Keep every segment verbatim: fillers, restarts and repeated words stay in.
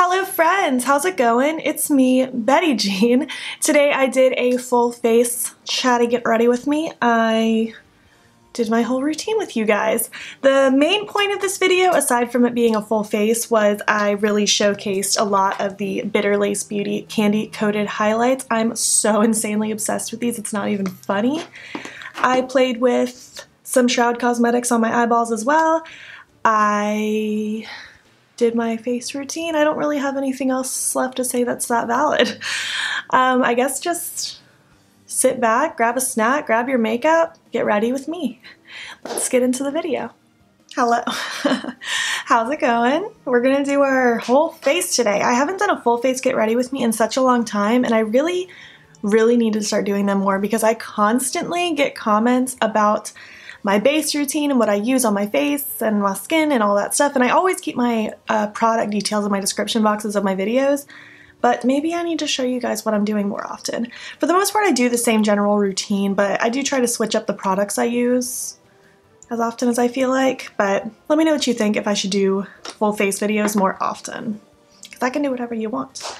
Hello friends, how's it going? It's me, Betty Jean. Today I did a full face chatty get ready with me. I did my whole routine with you guys. The main point of this video, aside from it being a full face, was I really showcased a lot of the Bitter Lace Beauty candy coated highlights. I'm so insanely obsessed with these, it's not even funny. I played with some Shroud Cosmetics on my eyeballs as well. I did my face routine. I don't really have anything else left to say that's that valid. Um, I guess just sit back, grab a snack, grab your makeup, get ready with me. Let's get into the video. Hello. How's it going? We're gonna do our whole face today. I haven't done a full face get ready with me in such a long time, and I really, really need to start doing them more because I constantly get comments about my base routine and what I use on my face and my skin and all that stuff, and I always keep my uh, product details in my description boxes of my videos, but maybe I need to show you guys what I'm doing more often. For the most part I do the same general routine, but I do try to switch up the products I use as often as I feel like, but let me know what you think if I should do full face videos more often, because I can do whatever you want.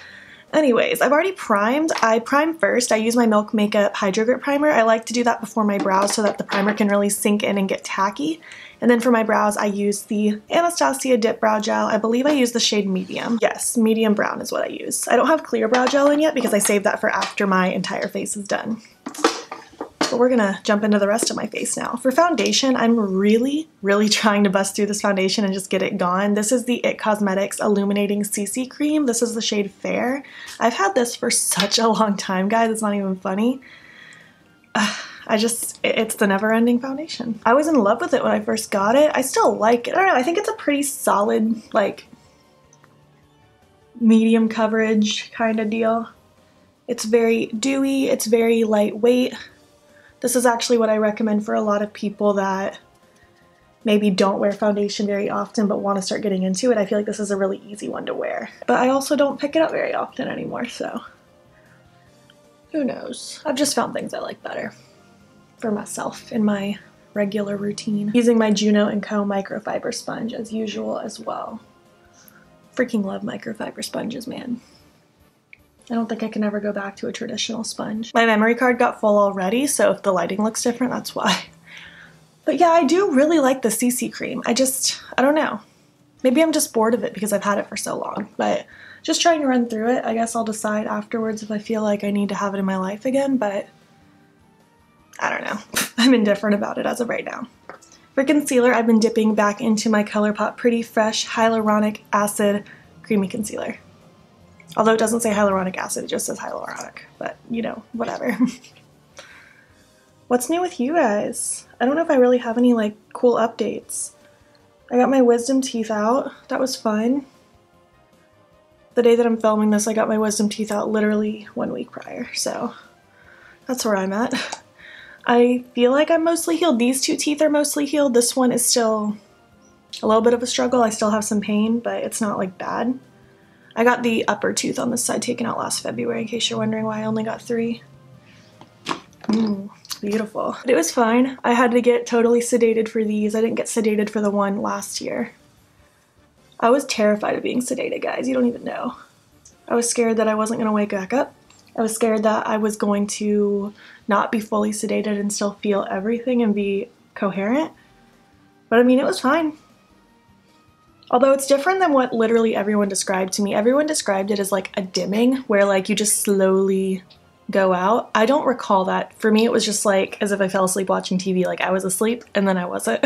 Anyways, I've already primed. I prime first. I use my Milk Makeup Hydro Grip Primer. I like to do that before my brows so that the primer can really sink in and get tacky. And then for my brows, I use the Anastasia Dip Brow Gel. I believe I use the shade Medium. Yes, medium brown is what I use. I don't have clear brow gel in yet because I saved that for after my entire face is done. But we're gonna jump into the rest of my face now. For foundation, I'm really, really trying to bust through this foundation and just get it gone. This is the It Cosmetics Illuminating C C Cream. This is the shade Fair. I've had this for such a long time, guys. It's not even funny. Uh, I just, it's the never-ending foundation. I was in love with it when I first got it. I still like it. I don't know. I think it's a pretty solid, like, medium coverage kind of deal. It's very dewy. It's very lightweight. This is actually what I recommend for a lot of people that maybe don't wear foundation very often but want to start getting into it. I feel like this is a really easy one to wear. But I also don't pick it up very often anymore, so who knows. I've just found things I like better for myself in my regular routine. Using my Juno and Co microfiber sponge as usual as well. Freaking love microfiber sponges, man. I don't think I can ever go back to a traditional sponge. My memory card got full already, so if the lighting looks different, that's why. But yeah, I do really like the C C cream. I just, I don't know. Maybe I'm just bored of it because I've had it for so long, but just trying to run through it. I guess I'll decide afterwards if I feel like I need to have it in my life again, but I don't know. I'm indifferent about it as of right now. For concealer, I've been dipping back into my ColourPop Pretty Fresh Hyaluronic Acid Creamy Concealer. Although it doesn't say hyaluronic acid, it just says hyaluronic, but you know, whatever. What's new with you guys? I don't know if I really have any like cool updates. I got my wisdom teeth out. That was fun. The day that I'm filming this, I got my wisdom teeth out literally one week prior, so that's where I'm at. I feel like I'm mostly healed. These two teeth are mostly healed. This one is still a little bit of a struggle. I still have some pain, but it's not like bad. I got the upper tooth on this side taken out last February, in case you're wondering why I only got three. Mm, beautiful. But it was fine. I had to get totally sedated for these. I didn't get sedated for the one last year. I was terrified of being sedated, guys. You don't even know. I was scared that I wasn't going to wake back up. I was scared that I was going to not be fully sedated and still feel everything and be coherent. But I mean, it was fine. Although it's different than what literally everyone described to me. Everyone described it as like a dimming where like you just slowly go out. I don't recall that. For me it was just like as if I fell asleep watching T V, like I was asleep and then I wasn't.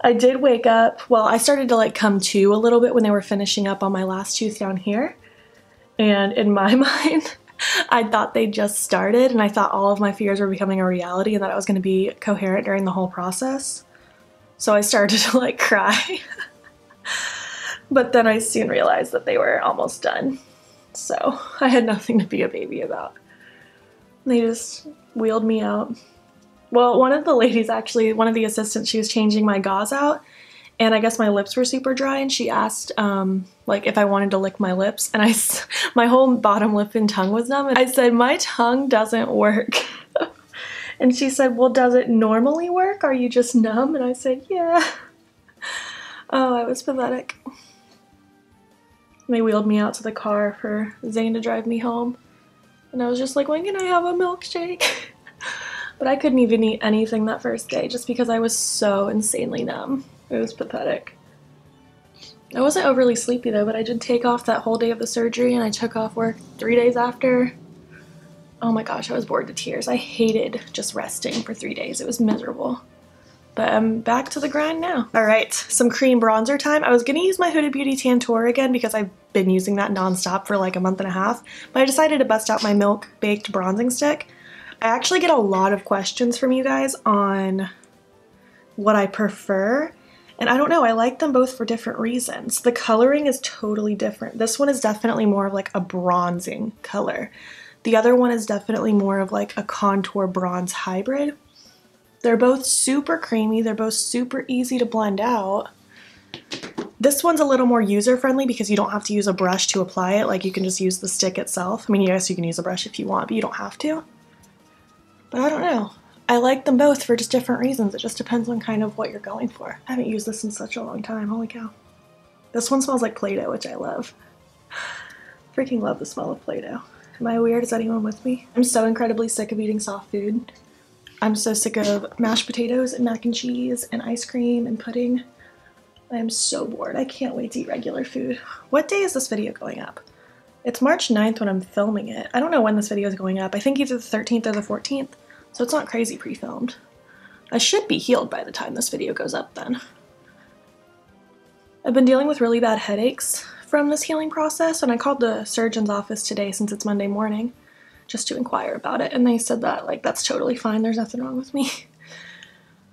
I did wake up, well I started to like come to a little bit when they were finishing up on my last tooth down here. And in my mind I thought they just started and I thought all of my fears were becoming a reality and that I was going to be coherent during the whole process. So I started to like cry, but then I soon realized that they were almost done. So I had nothing to be a baby about. They just wheeled me out. Well, one of the ladies actually, one of the assistants, she was changing my gauze out and I guess my lips were super dry and she asked um, like if I wanted to lick my lips and I, my whole bottom lip and tongue was numb and I said, my tongue doesn't work. And she said, well, does it normally work? Are you just numb? And I said, yeah. Oh, I was pathetic. They wheeled me out to the car for Zane to drive me home. And I was just like, when can I have a milkshake? But I couldn't even eat anything that first day just because I was so insanely numb. It was pathetic. I wasn't overly sleepy though, but I did take off that whole day of the surgery and I took off work three days after. Oh my gosh, I was bored to tears. I hated just resting for three days. It was miserable. But I'm back to the grind now. All right, some cream bronzer time. I was gonna use my Huda Beauty Tantor again because I've been using that nonstop for like a month and a half, but I decided to bust out my Milk Baked Bronzing Stick. I actually get a lot of questions from you guys on what I prefer, and I don't know, I like them both for different reasons. The coloring is totally different. This one is definitely more of like a bronzing color. The other one is definitely more of like a contour bronze hybrid. They're both super creamy. They're both super easy to blend out. This one's a little more user-friendly because you don't have to use a brush to apply it. Like, you can just use the stick itself. I mean, yes, you can use a brush if you want, but you don't have to. But I don't know. I like them both for just different reasons. It just depends on kind of what you're going for. I haven't used this in such a long time. Holy cow. This one smells like Play-Doh, which I love. Freaking love the smell of Play-Doh. Am I weird? Is anyone with me? I'm so incredibly sick of eating soft food. I'm so sick of mashed potatoes and mac and cheese and ice cream and pudding. I am so bored. I can't wait to eat regular food. What day is this video going up? It's March ninth when I'm filming it. I don't know when this video is going up. I think either the thirteenth or the fourteenth, so it's not crazy pre-filmed. I should be healed by the time this video goes up then. I've been dealing with really bad headaches from this healing process, and I called the surgeon's office today since it's Monday morning, just to inquire about it, and they said that, like, that's totally fine, there's nothing wrong with me.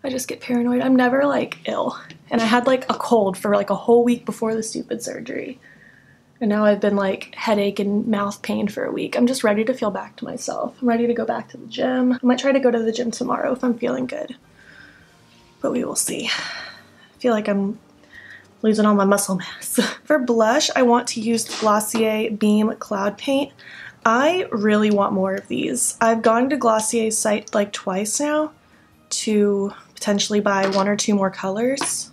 I just get paranoid. I'm never, like, ill. And I had, like, a cold for, like, a whole week before the stupid surgery. And now I've been, like, headache and mouth pain for a week. I'm just ready to feel back to myself. I'm ready to go back to the gym. I might try to go to the gym tomorrow if I'm feeling good. But we will see. I feel like I'm losing all my muscle mass. For blush, I want to use Glossier Beam Cloud Paint. I really want more of these. I've gone to Glossier's site like twice now to potentially buy one or two more colors,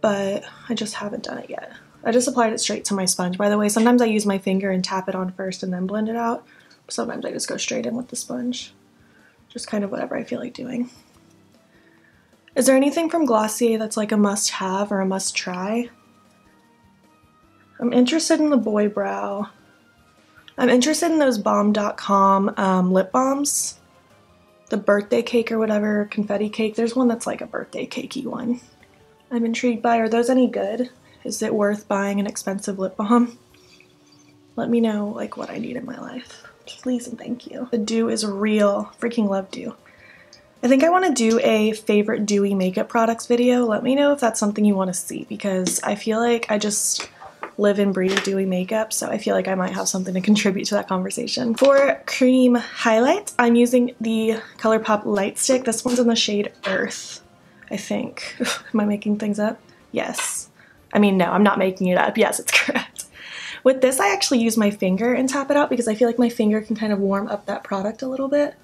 but I just haven't done it yet. I just applied it straight to my sponge, by the way. Sometimes I use my finger and tap it on first and then blend it out. Sometimes I just go straight in with the sponge. Just kind of whatever I feel like doing. Is there anything from Glossier that's like a must-have or a must-try? I'm interested in the boy brow. I'm interested in those balm dot com um, lip balms, the birthday cake or whatever, confetti cake. There's one that's like a birthday cakey one. I'm intrigued by, are those any good? Is it worth buying an expensive lip balm? Let me know like what I need in my life, please and thank you. The dew is real, freaking love dew. I think I want to do a favorite dewy makeup products video. Let me know if that's something you want to see because I feel like I just live and breathe dewy makeup, so I feel like I might have something to contribute to that conversation. For cream highlights, I'm using the ColourPop Light Stick. This one's in the shade Earth, I think. Am I making things up? Yes. I mean, no, I'm not making it up. Yes, it's correct. With this, I actually use my finger and tap it out because I feel like my finger can kind of warm up that product a little bit.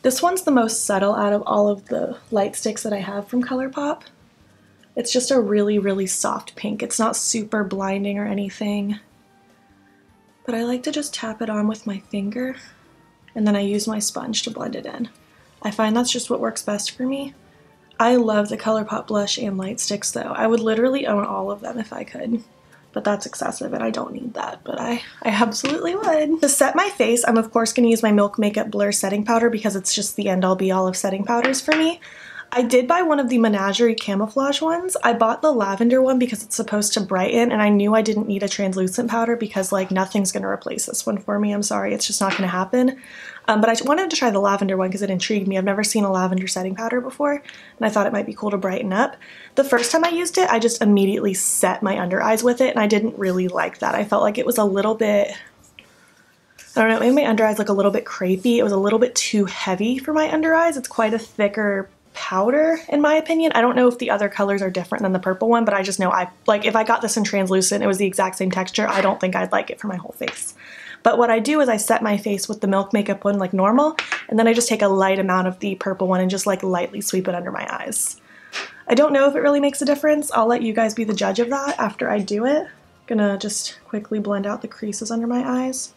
This one's the most subtle out of all of the light sticks that I have from ColourPop. It's just a really, really soft pink. It's not super blinding or anything. But I like to just tap it on with my finger and then I use my sponge to blend it in. I find that's just what works best for me. I love the ColourPop blush and light sticks though. I would literally own all of them if I could, but that's excessive and I don't need that, but I, I absolutely would. To set my face, I'm of course gonna use my Milk Makeup Blur setting powder because it's just the end all be all of setting powders for me. I did buy one of the Menagerie camouflage ones. I bought the lavender one because it's supposed to brighten and I knew I didn't need a translucent powder because like nothing's going to replace this one for me. I'm sorry, it's just not going to happen. Um, but I wanted to try the lavender one because it intrigued me. I've never seen a lavender setting powder before and I thought it might be cool to brighten up. The first time I used it, I just immediately set my under eyes with it and I didn't really like that. I felt like it was a little bit, I don't know, it made my under eyes look a little bit crepey. It was a little bit too heavy for my under eyes. It's quite a thicker powder in my opinion. I don't know if the other colors are different than the purple one, but I just know I like if I got this in translucent, it was the exact same texture, I don't think I'd like it for my whole face. But what I do is I set my face with the Milk Makeup one like normal, and then I just take a light amount of the purple one and just like lightly sweep it under my eyes. I don't know if it really makes a difference. I'll let you guys be the judge of that after I do it. Gonna just quickly blend out the creases under my eyes.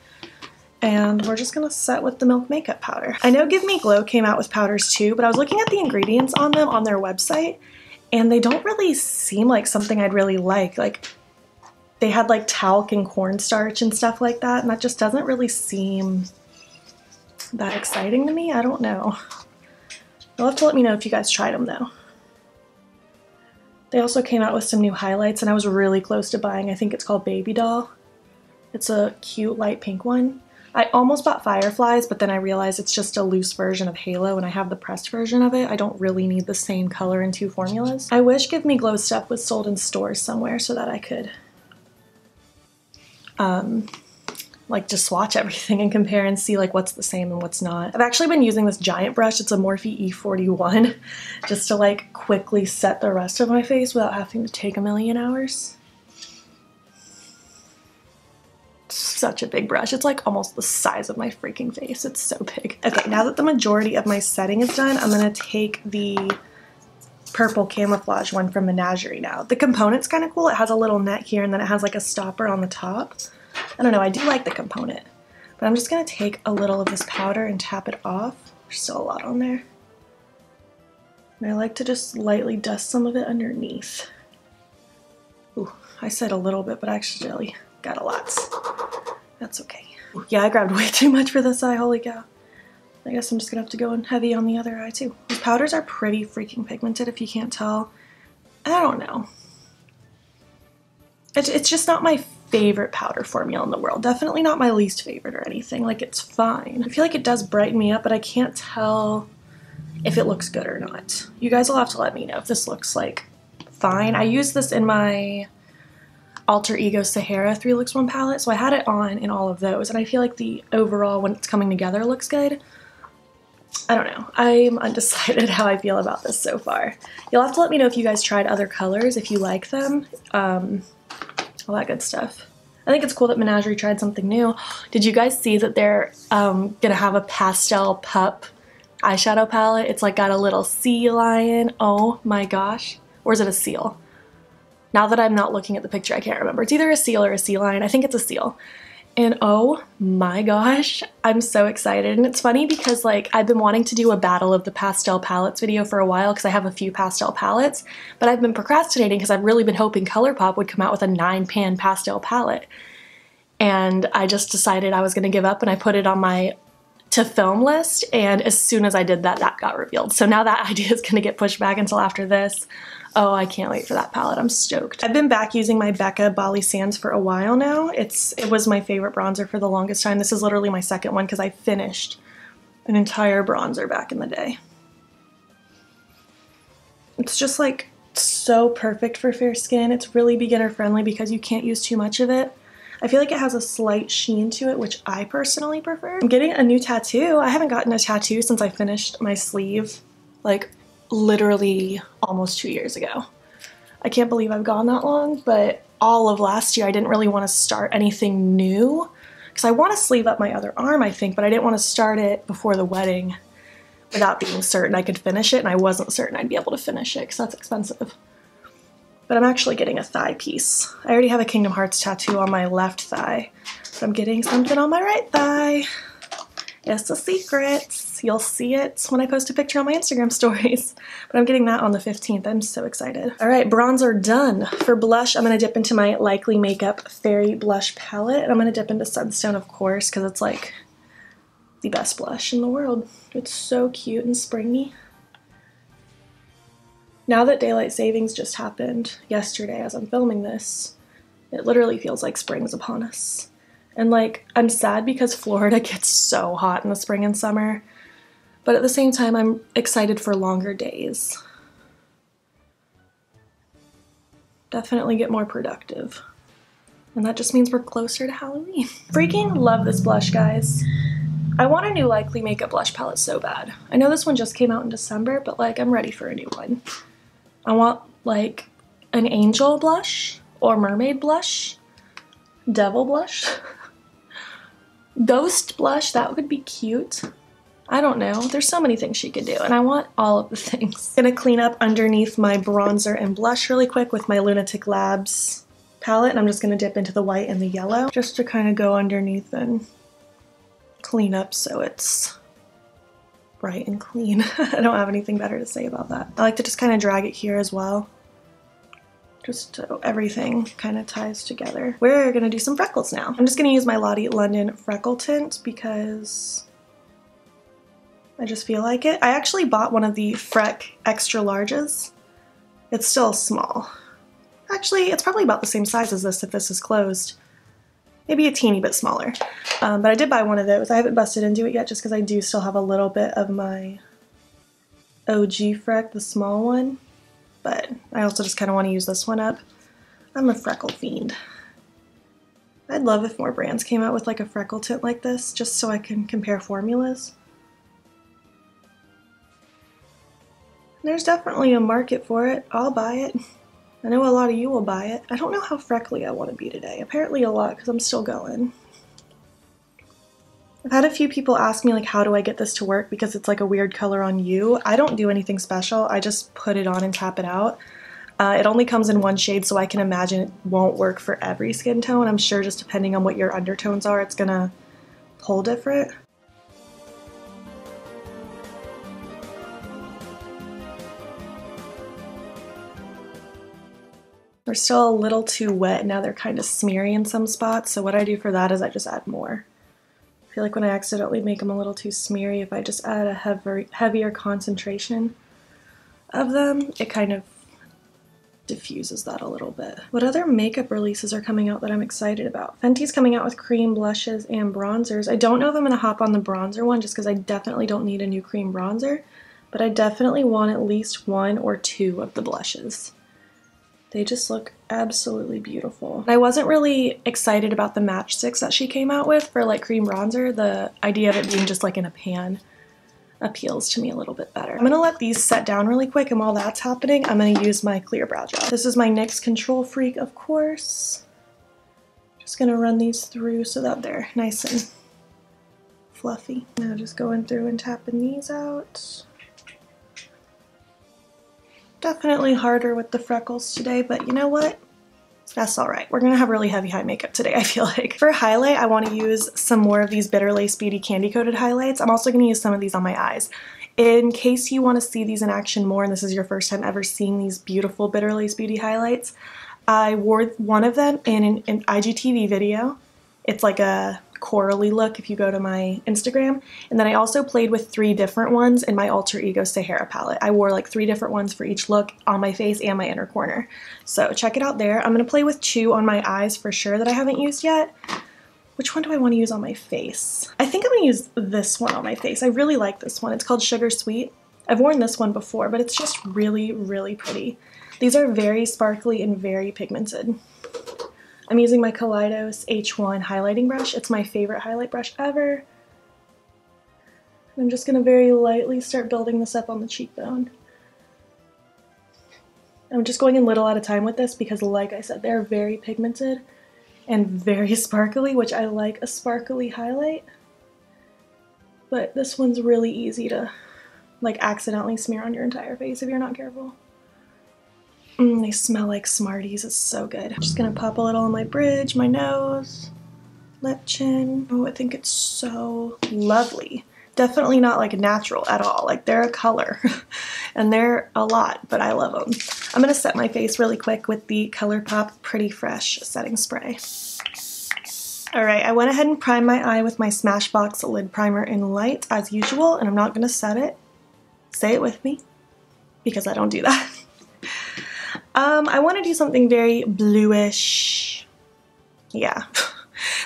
And we're just gonna set with the Milk Makeup powder. I know Give Me Glow came out with powders too, but I was looking at the ingredients on them on their website, and they don't really seem like something I'd really like. Like, they had like talc and cornstarch and stuff like that, and that just doesn't really seem that exciting to me. I don't know. You'll have to let me know if you guys tried them though. They also came out with some new highlights, and I was really close to buying. I think it's called Baby Doll. It's a cute light pink one. I almost bought Fireflies, but then I realized it's just a loose version of Halo, and I have the pressed version of it. I don't really need the same color in two formulas. I wish Give Me Glow stuff was sold in stores somewhere so that I could um, like just swatch everything and compare and see like what's the same and what's not. I've actually been using this giant brush. It's a Morphe E forty-one just to like quickly set the rest of my face without having to take a million hours. Such a big brush. It's like almost the size of my freaking face. It's so big. Okay, now that the majority of my setting is done, I'm gonna take the purple camouflage one from Menagerie now. The component's kind of cool. It has a little net here, and then it has like a stopper on the top. I don't know, I do like the component, but I'm just gonna take a little of this powder and tap it off. There's still a lot on there. And I like to just lightly dust some of it underneath. Ooh, I said a little bit, but I actually really got a lot. That's okay. Yeah, I grabbed way too much for this eye, holy cow. I guess I'm just gonna have to go in heavy on the other eye too. These powders are pretty freaking pigmented if you can't tell. I don't know. It's, it's just not my favorite powder formula in the world. Definitely not my least favorite or anything. Like, it's fine. I feel like it does brighten me up, but I can't tell if it looks good or not. You guys will have to let me know if this looks like fine. I used this in my Alter Ego Sahara three looks one palette, so I had it on in all of those, and I feel like the overall, when it's coming together, looks good. I don't know. I'm undecided how I feel about this so far. You'll have to let me know if you guys tried other colors, if you like them, um, all that good stuff. I think it's cool that Menagerie tried something new. Did you guys see that they're um, gonna have a pastel pup eyeshadow palette? It's like got a little sea lion. Oh my gosh. Or is it a seal? Now that I'm not looking at the picture, I can't remember. It's either a seal or a sea lion. I think it's a seal. And oh my gosh, I'm so excited. And it's funny because, like, I've been wanting to do a battle of the pastel palettes video for a while because I have a few pastel palettes, but I've been procrastinating because I've really been hoping ColourPop would come out with a nine pan pastel palette. And I just decided I was going to give up, and I put it on my to film list, and as soon as I did that, that got revealed. So now that idea is going to get pushed back until after this. Oh, I can't wait for that palette. I'm stoked. I've been back using my Becca Bali Sands for a while now. It's It was my favorite bronzer for the longest time. This is literally my second one because I finished an entire bronzer back in the day. It's just like so perfect for fair skin. It's really beginner friendly because you can't use too much of it. I feel like it has a slight sheen to it, which I personally prefer. I'm getting a new tattoo. I haven't gotten a tattoo since I finished my sleeve, like, literally almost two years ago. I can't believe I've gone that long, but all of last year I didn't really want to start anything new because I want to sleeve up my other arm, I think, but I didn't want to start it before the wedding without being certain I could finish it, and I wasn't certain I'd be able to finish it because that's expensive. But I'm actually getting a thigh piece. I already have a Kingdom Hearts tattoo on my left thigh, but I'm getting something on my right thigh. It's a secret. You'll see it when I post a picture on my Instagram stories. But I'm getting that on the fifteenth. I'm so excited. All right, bronzer done. For blush, I'm going to dip into my Likely Makeup Fairy Blush Palette. And I'm going to dip into Sunstone, of course, because it's like the best blush in the world. It's so cute and springy. Now that Daylight Savings just happened yesterday as I'm filming this, it literally feels like spring's upon us. And, like, I'm sad because Florida gets so hot in the spring and summer. But at the same time, I'm excited for longer days. Definitely get more productive. And that just means we're closer to Halloween. Freaking love this blush, guys. I want a new Likely Makeup blush palette so bad. I know this one just came out in December, but, like, I'm ready for a new one. I want, like, an angel blush or mermaid blush. Devil blush. Ghost blush, that would be cute. I don't know. There's so many things she could do, and I want all of the things. I'm gonna clean up underneath my bronzer and blush really quick with my Lunatick Labs palette, and I'm just going to dip into the white and the yellow just to kind of go underneath and clean up so it's bright and clean. I don't have anything better to say about that. I like to just kind of drag it here as well, just so everything kind of ties together. We're going to do some freckles now. I'm just going to use my Lottie London Freckle Tint because I just feel like it. I actually bought one of the Freck Extra Larges. It's still small. Actually, it's probably about the same size as this if this is closed. Maybe a teeny bit smaller. Um, but I did buy one of those. I haven't busted into it yet just because I do still have a little bit of my O G Freck, the small one. But I also just kind of want to use this one up. I'm a freckle fiend. I'd love if more brands came out with like a freckle tint like this, just so I can compare formulas. There's definitely a market for it. I'll buy it. I know a lot of you will buy it. I don't know how freckly I want to be today. Apparently a lot, because I'm still going. I've had a few people ask me, like, how do I get this to work because it's like a weird color on you. I don't do anything special. I just put it on and tap it out. Uh, it only comes in one shade, so I can imagine it won't work for every skin tone. I'm sure just depending on what your undertones are, it's going to pull different. They're still a little too wet. Now they're kind of smeary in some spots, so what I do for that is I just add more. I feel like when I accidentally make them a little too smeary, if I just add a heavier, heavier concentration of them, it kind of diffuses that a little bit. What other makeup releases are coming out that I'm excited about? Fenty's coming out with cream, blushes, and bronzers. I don't know if I'm going to hop on the bronzer one just because I definitely don't need a new cream bronzer, but I definitely want at least one or two of the blushes. They just look absolutely beautiful. I wasn't really excited about the match sticks that she came out with for like cream bronzer. The idea of it being just like in a pan appeals to me a little bit better. I'm gonna let these set down really quick, and while that's happening, I'm gonna use my clear brow gel. This is my N Y X Control Freak, of course. Just gonna run these through so that they're nice and fluffy. Now just going through and tapping these out. Definitely harder with the freckles today, but you know what? That's all right. We're gonna have really heavy high makeup today, I feel like. For highlight, I wanna use some more of these Bitter Lace Beauty Candy Coated Highlights. I'm also gonna use some of these on my eyes. In case you wanna see these in action more, and this is your first time ever seeing these beautiful Bitter Lace Beauty highlights, I wore one of them in an, an I G T V video. It's like a corally look if you go to my Instagram, and then I also played with three different ones in my Alter Ego Sahara palette. I wore like three different ones for each look on my face and my inner corner, so check it out there. I'm gonna play with two on my eyes for sure that I haven't used yet. Which one do I want to use on my face? I think I'm gonna use this one on my face. I really like this one. It's called Sugar Sweet. I've worn this one before, but it's just really really pretty. These are very sparkly and very pigmented. I'm using my Kaleidos H one highlighting brush. It's my favorite highlight brush ever. I'm just gonna very lightly start building this up on the cheekbone. I'm just going in little at a time with this because, like I said, they're very pigmented and very sparkly, which I like a sparkly highlight. But this one's really easy to like accidentally smear on your entire face if you're not careful. Mm, they smell like Smarties. It's so good. I'm just gonna pop a little on my bridge, my nose, lip, chin. Oh, I think it's so lovely. Definitely not like natural at all. Like, they're a color and they're a lot, but I love them. I'm gonna set my face really quick with the ColourPop Pretty Fresh setting spray. All right, I went ahead and primed my eye with my Smashbox lid primer in light as usual, and I'm not gonna set it. Say it with me, because I don't do that. Um, I want to do something very bluish. Yeah.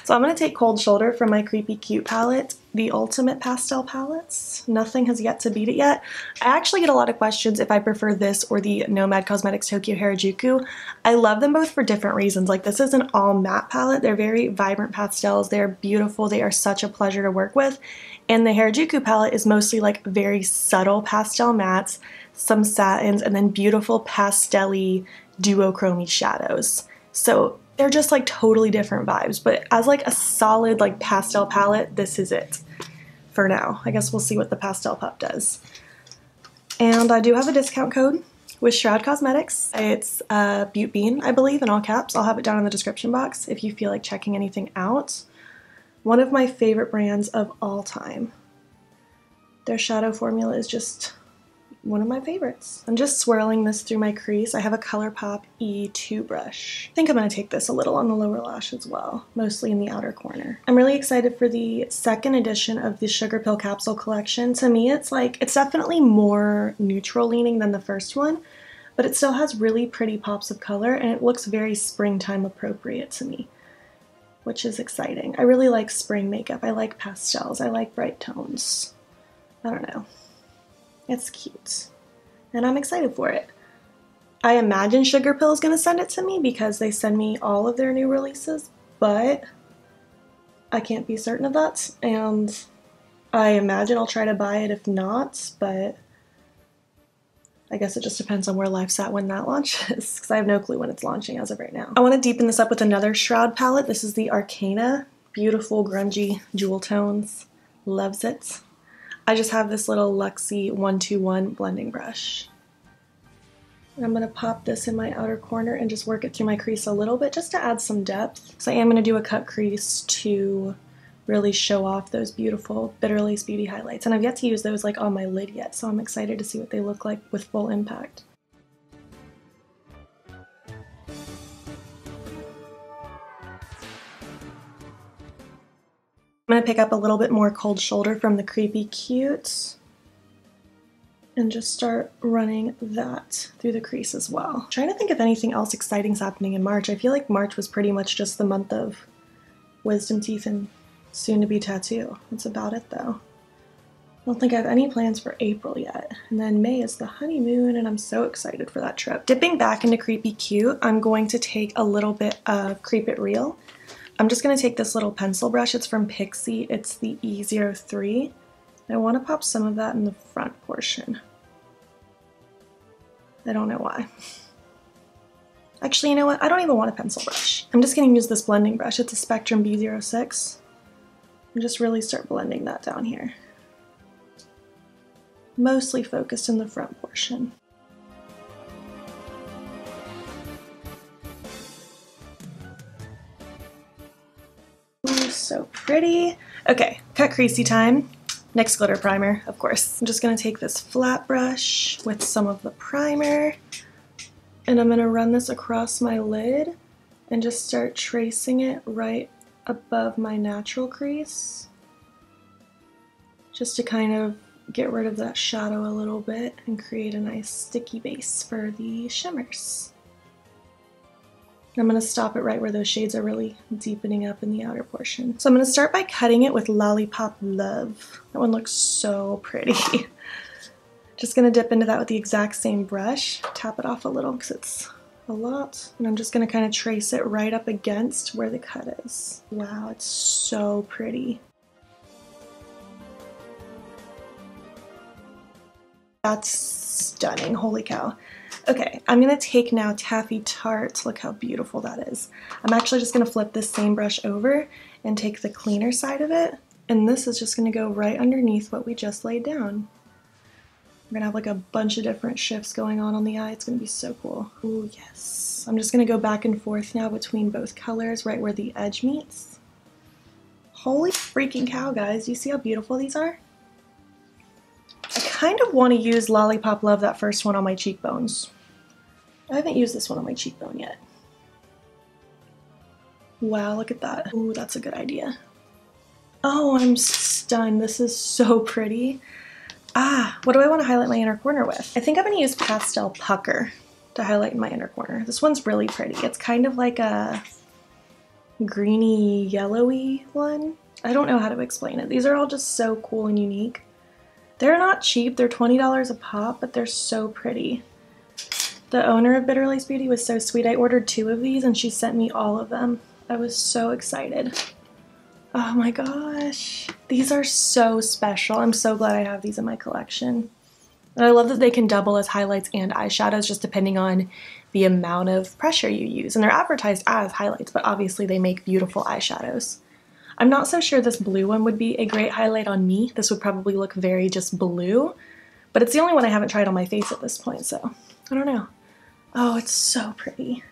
So I'm going to take Cold Shoulder from my Creepy Cute palette, the Ultimate Pastel Palettes. Nothing has yet to beat it yet. I actually get a lot of questions if I prefer this or the Nomad Cosmetics Tokyo Harajuku. I love them both for different reasons. Like, this is an all matte palette. They're very vibrant pastels. They're beautiful. They are such a pleasure to work with. And the Harajuku palette is mostly like very subtle pastel mattes, some satins, and then beautiful pastel-y duochrome shadows. So they're just like totally different vibes, but as like a solid like pastel palette, this is it for now. I guess we'll see what the Pastel Pop does. And I do have a discount code, with Shroud Cosmetics. It's uh, Butte Bean, I believe, in all caps. I'll have it down in the description box if you feel like checking anything out. One of my favorite brands of all time. Their shadow formula is just one of my favorites. I'm just swirling this through my crease. I have a ColourPop E two brush. I think I'm gonna take this a little on the lower lash as well, mostly in the outer corner. I'm really excited for the second edition of the Sugar Pill capsule collection. To me, it's like, it's definitely more neutral leaning than the first one, but it still has really pretty pops of color and it looks very springtime appropriate to me, which is exciting. I really like spring makeup. I like pastels. I like bright tones. I don't know. It's cute, and I'm excited for it. I imagine Sugar Pill is going to send it to me because they send me all of their new releases, but I can't be certain of that, and I imagine I'll try to buy it if not, but I guess it just depends on where life's at when that launches, because I have no clue when it's launching as of right now. I want to deepen this up with another Shroud palette. This is the Arcana. Beautiful, grungy jewel tones. Loves it. I just have this little Luxie one two one blending brush. I'm going to pop this in my outer corner and just work it through my crease a little bit just to add some depth. So I am going to do a cut crease to really show off those beautiful Bitter Lace Beauty highlights. And I've yet to use those like on my lid yet, so I'm excited to see what they look like with full impact. I'm going to pick up a little bit more Cold Shoulder from the Creepy Cute and just start running that through the crease as well. I'm trying to think if anything else exciting's happening in March. I feel like March was pretty much just the month of wisdom teeth and soon-to-be tattoo. That's about it, though. I don't think I have any plans for April yet. And then May is the honeymoon, and I'm so excited for that trip. Dipping back into Creepy Cute, I'm going to take a little bit of Creep It Real. I'm just going to take this little pencil brush. It's from Pixi. It's the E zero three. I want to pop some of that in the front portion. I don't know why. Actually, you know what? I don't even want a pencil brush. I'm just going to use this blending brush. It's a Spectrum B zero six. And just really start blending that down here. Mostly focused in the front portion. So pretty. Okay, cut creasy time. Next glitter primer, of course. I'm just gonna take this flat brush with some of the primer and I'm gonna run this across my lid and just start tracing it right above my natural crease just to kind of get rid of that shadow a little bit and create a nice sticky base for the shimmers. I'm going to stop it right where those shades are really deepening up in the outer portion. So I'm going to start by cutting it with Lollipop Love. That one looks so pretty. Just going to dip into that with the exact same brush. Tap it off a little because it's a lot. And I'm just going to kind of trace it right up against where the cut is. Wow, it's so pretty. That's stunning. Holy cow. Okay, I'm going to take now Taffy Tart. Look how beautiful that is. I'm actually just going to flip this same brush over and take the cleaner side of it. And this is just going to go right underneath what we just laid down. We're going to have like a bunch of different shifts going on on the eye. It's going to be so cool. Ooh, yes. I'm just going to go back and forth now between both colors right where the edge meets. Holy freaking cow, guys. Do you see how beautiful these are? I kind of want to use Lollipop Love, that first one, on my cheekbones. I haven't used this one on my cheekbone yet. Wow, look at that. Ooh, that's a good idea. Oh, I'm stunned. This is so pretty. Ah, what do I want to highlight my inner corner with? I think I'm going to use Pastel Pucker to highlight my inner corner. This one's really pretty. It's kind of like a greeny, yellowy one. I don't know how to explain it. These are all just so cool and unique. They're not cheap. They're twenty dollars a pop, but they're so pretty. The owner of Bitter Lace Beauty was so sweet. I ordered two of these and she sent me all of them. I was so excited. Oh my gosh. These are so special. I'm so glad I have these in my collection. And I love that they can double as highlights and eyeshadows just depending on the amount of pressure you use. And they're advertised as highlights, but obviously they make beautiful eyeshadows. I'm not so sure this blue one would be a great highlight on me. This would probably look very just blue, but it's the only one I haven't tried on my face at this point, so I don't know. Oh, it's so pretty.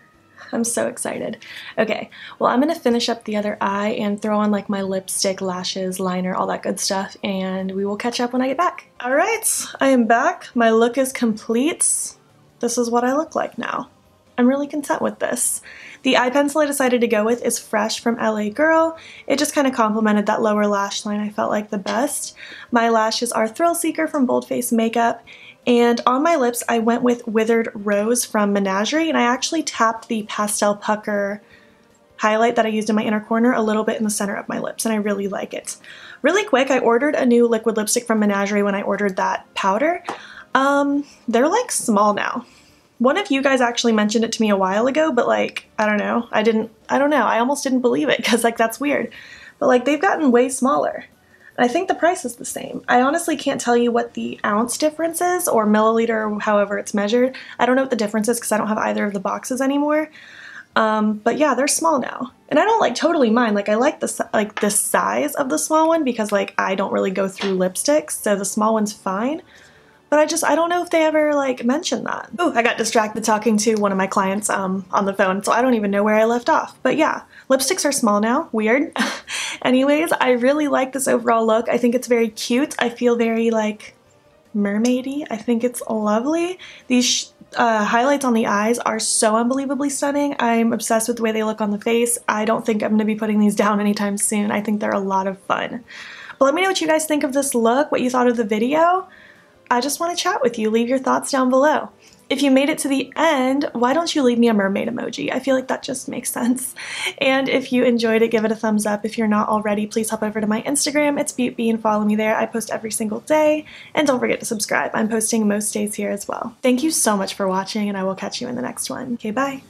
I'm so excited. Okay, well, I'm gonna finish up the other eye and throw on like my lipstick, lashes, liner, all that good stuff, and we will catch up when I get back. All right, I am back. My look is complete. This is what I look like now. I'm really content with this. The eye pencil I decided to go with is Fresh from L A Girl. It just kind of complemented that lower lash line I felt like the best. My lashes are Thrill Seeker from Boldface Makeup. And on my lips, I went with Withered Rose from Menagerie, and I actually tapped the Pastel Pucker highlight that I used in my inner corner a little bit in the center of my lips, and I really like it. Really quick, I ordered a new liquid lipstick from Menagerie when I ordered that powder. Um, they're like small now. One of you guys actually mentioned it to me a while ago, but like, I don't know. I didn't, I don't know. I almost didn't believe it because like that's weird. But like they've gotten way smaller. I think the price is the same. I honestly can't tell you what the ounce difference is or milliliter or however it's measured. I don't know what the difference is because I don't have either of the boxes anymore. Um, but yeah, they're small now. And I don't like totally mind. Like I like the, like the size of the small one because like I don't really go through lipsticks. So the small one's fine. But I just, I don't know if they ever like mentioned that. Oh, I got distracted talking to one of my clients um, on the phone, so I don't even know where I left off. But yeah, lipsticks are small now. Weird. Anyways, I really like this overall look. I think it's very cute. I feel very like mermaidy. I think it's lovely. These sh uh, highlights on the eyes are so unbelievably stunning. I'm obsessed with the way they look on the face. I don't think I'm going to be putting these down anytime soon. I think they're a lot of fun. But let me know what you guys think of this look, what you thought of the video. I just want to chat with you. Leave your thoughts down below. If you made it to the end, why don't you leave me a mermaid emoji? I feel like that just makes sense. And if you enjoyed it, give it a thumbs up. If you're not already, please hop over to my Instagram. It's beautbee and follow me there. I post every single day. And don't forget to subscribe. I'm posting most days here as well. Thank you so much for watching, and I will catch you in the next one. Okay, bye.